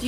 Do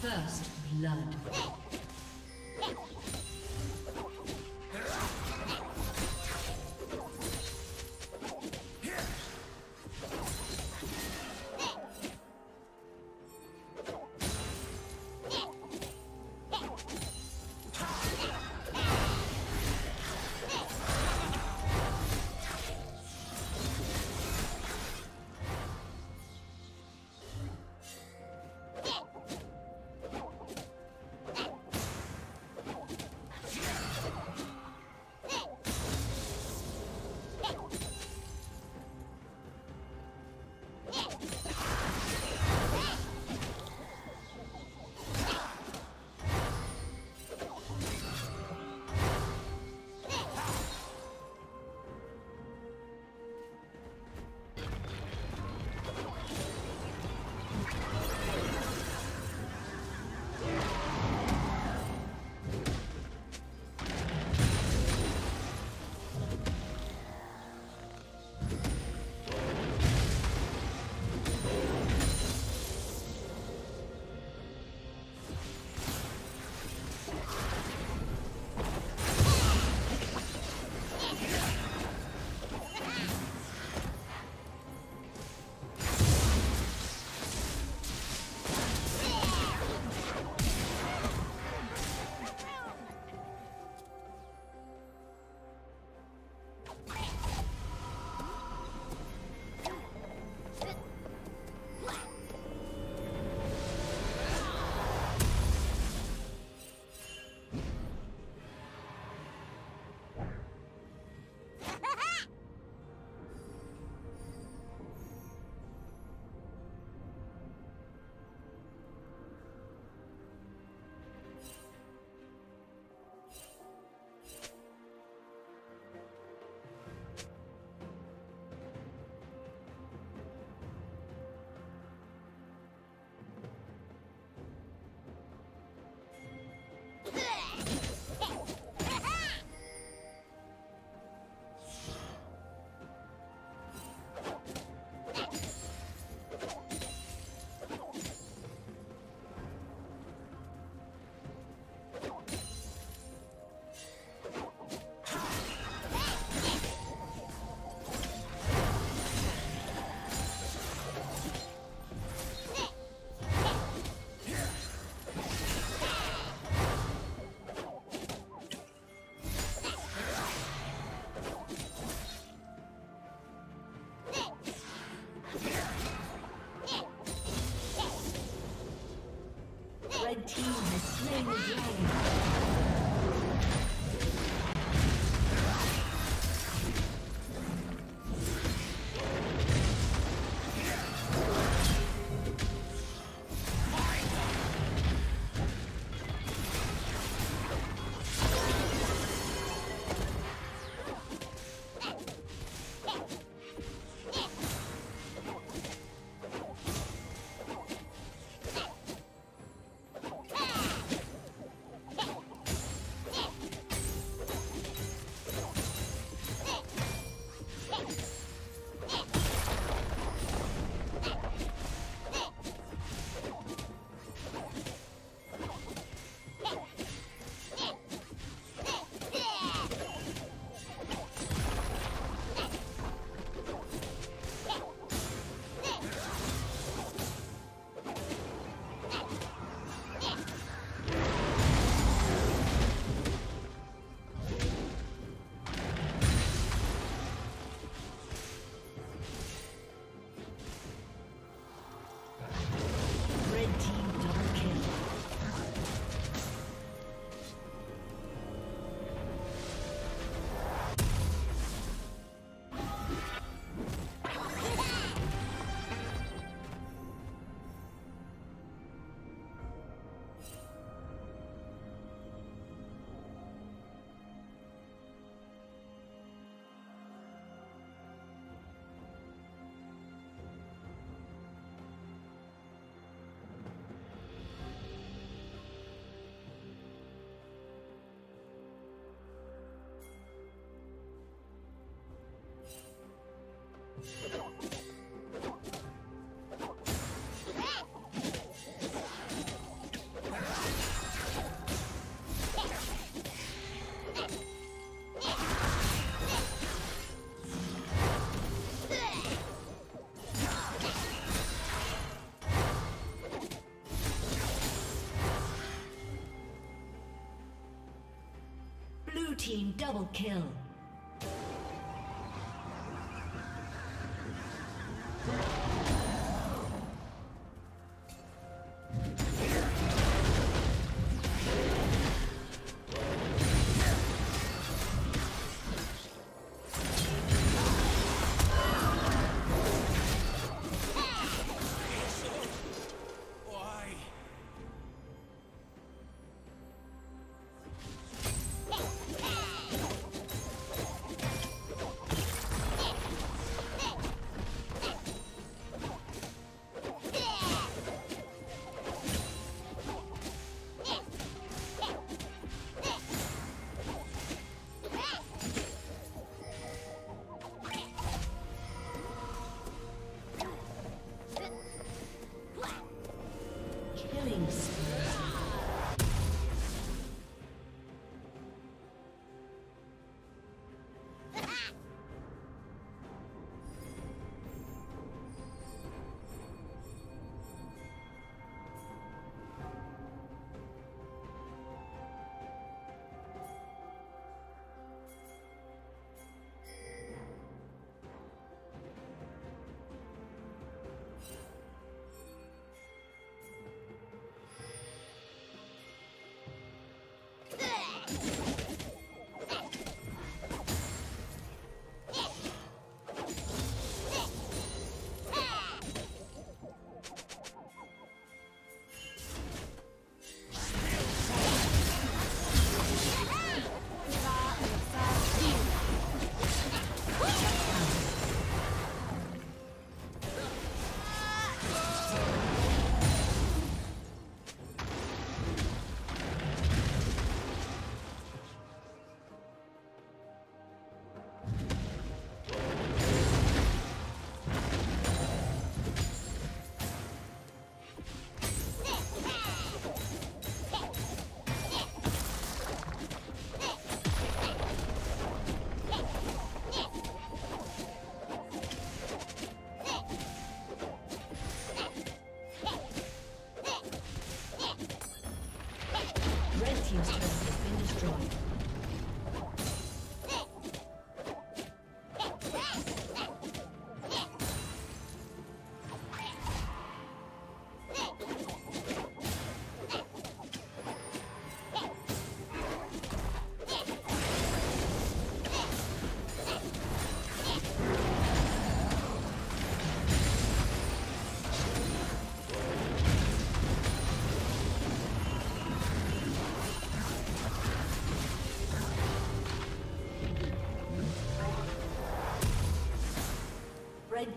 First blood. The team has slain the dragon. team double kill. Red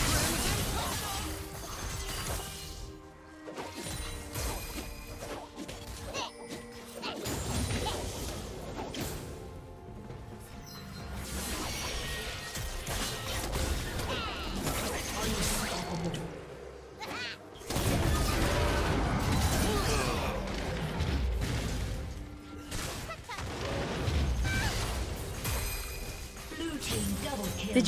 Did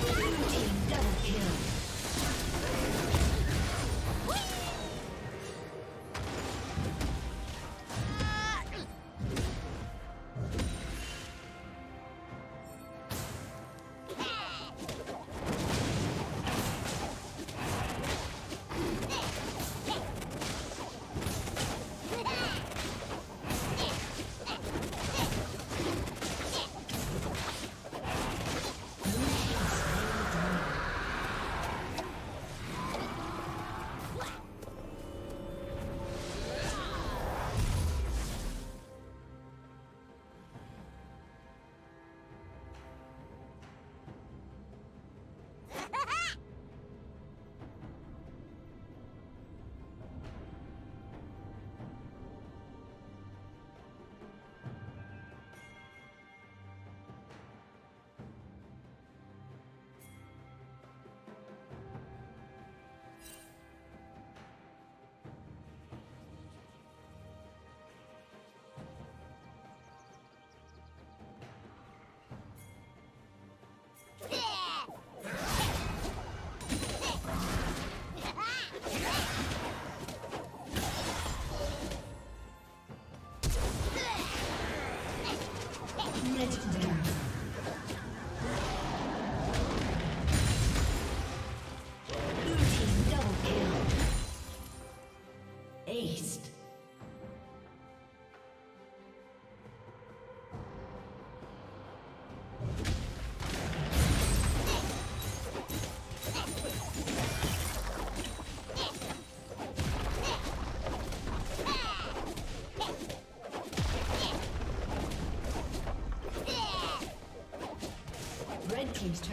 Blue team double kill.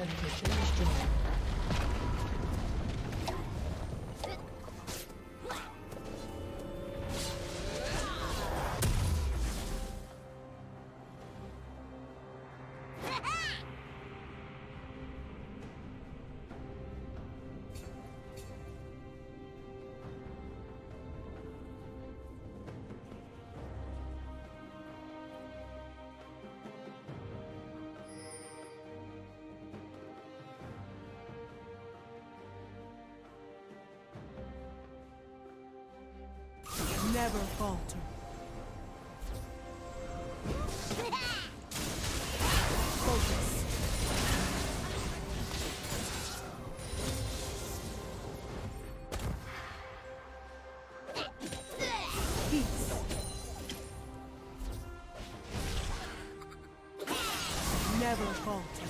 Mission destroyed. Never falter. Focus. Peace. Never falter.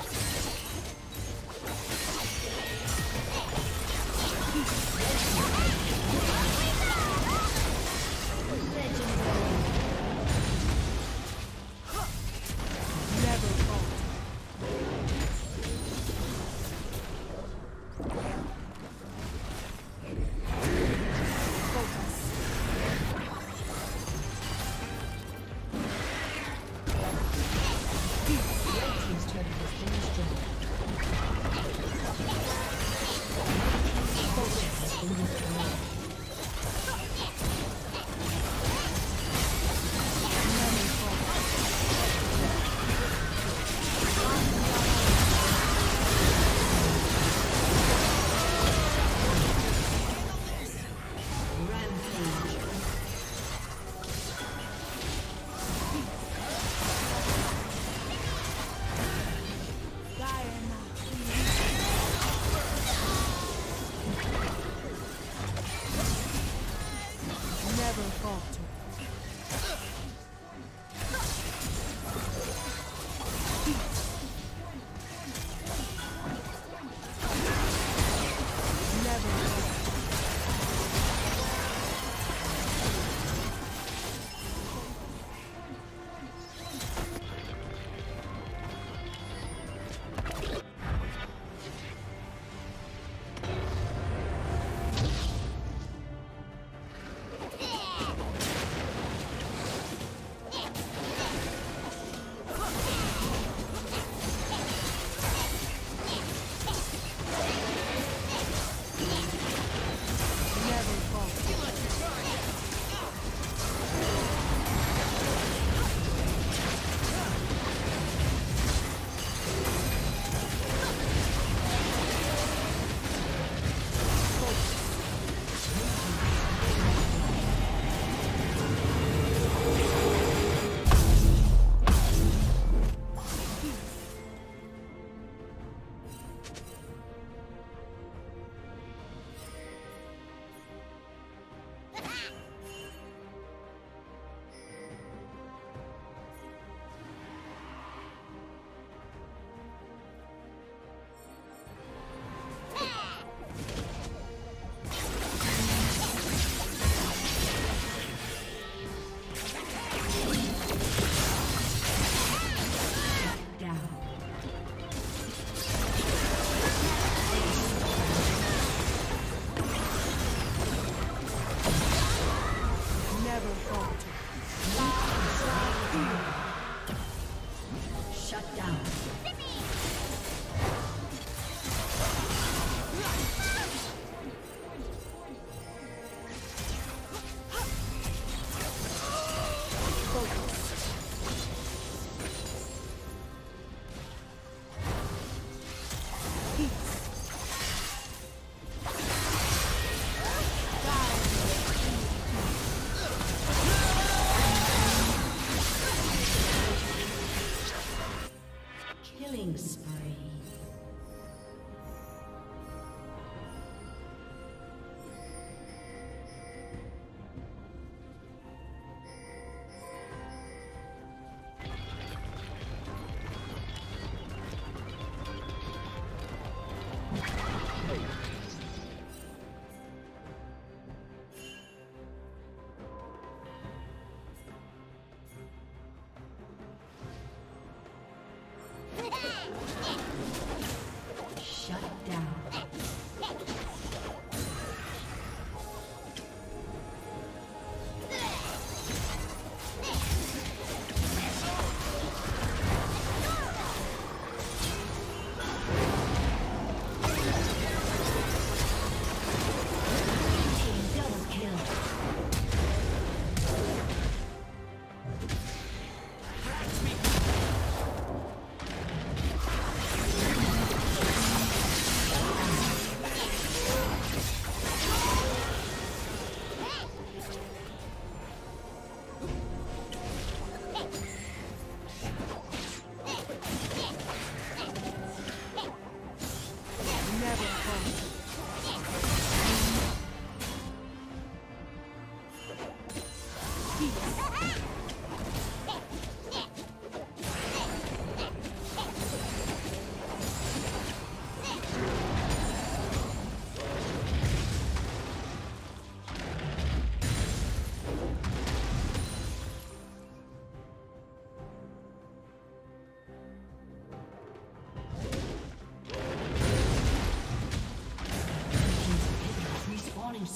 Legendary.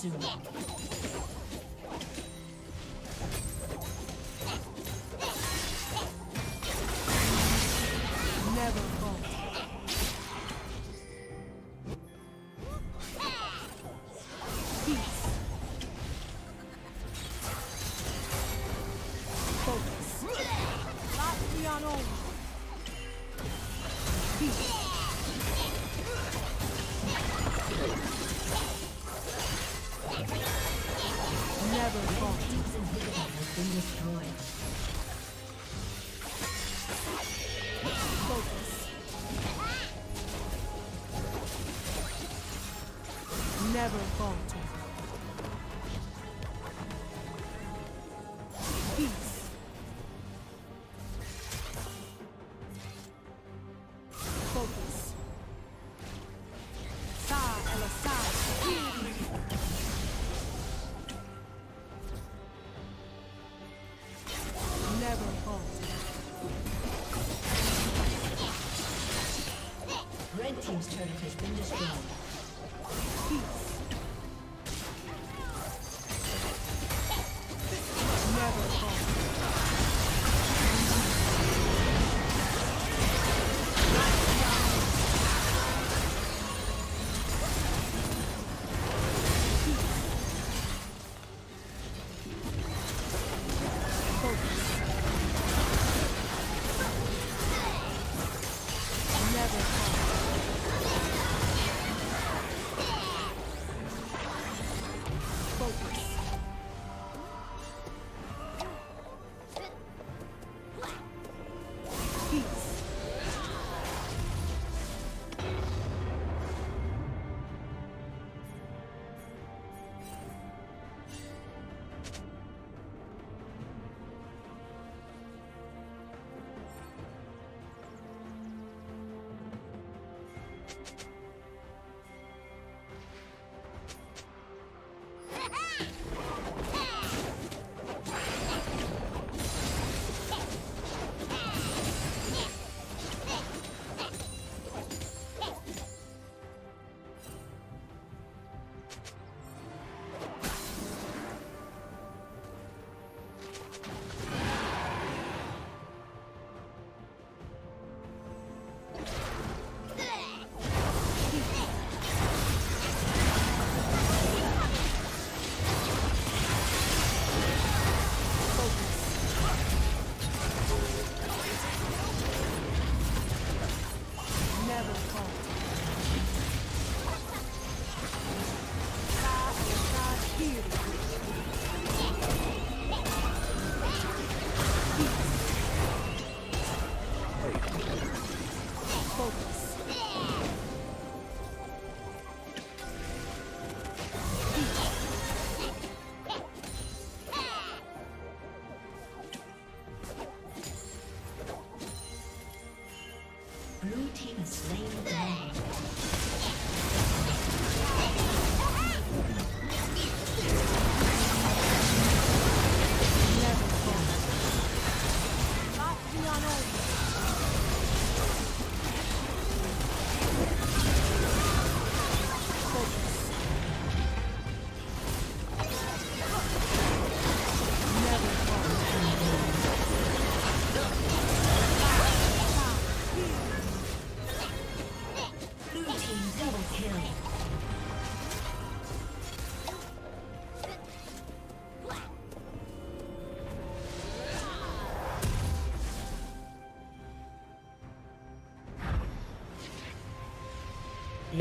soon. Never falter. Peace. Focus. Sa ela sa. Never falter. Red team's turret has been destroyed.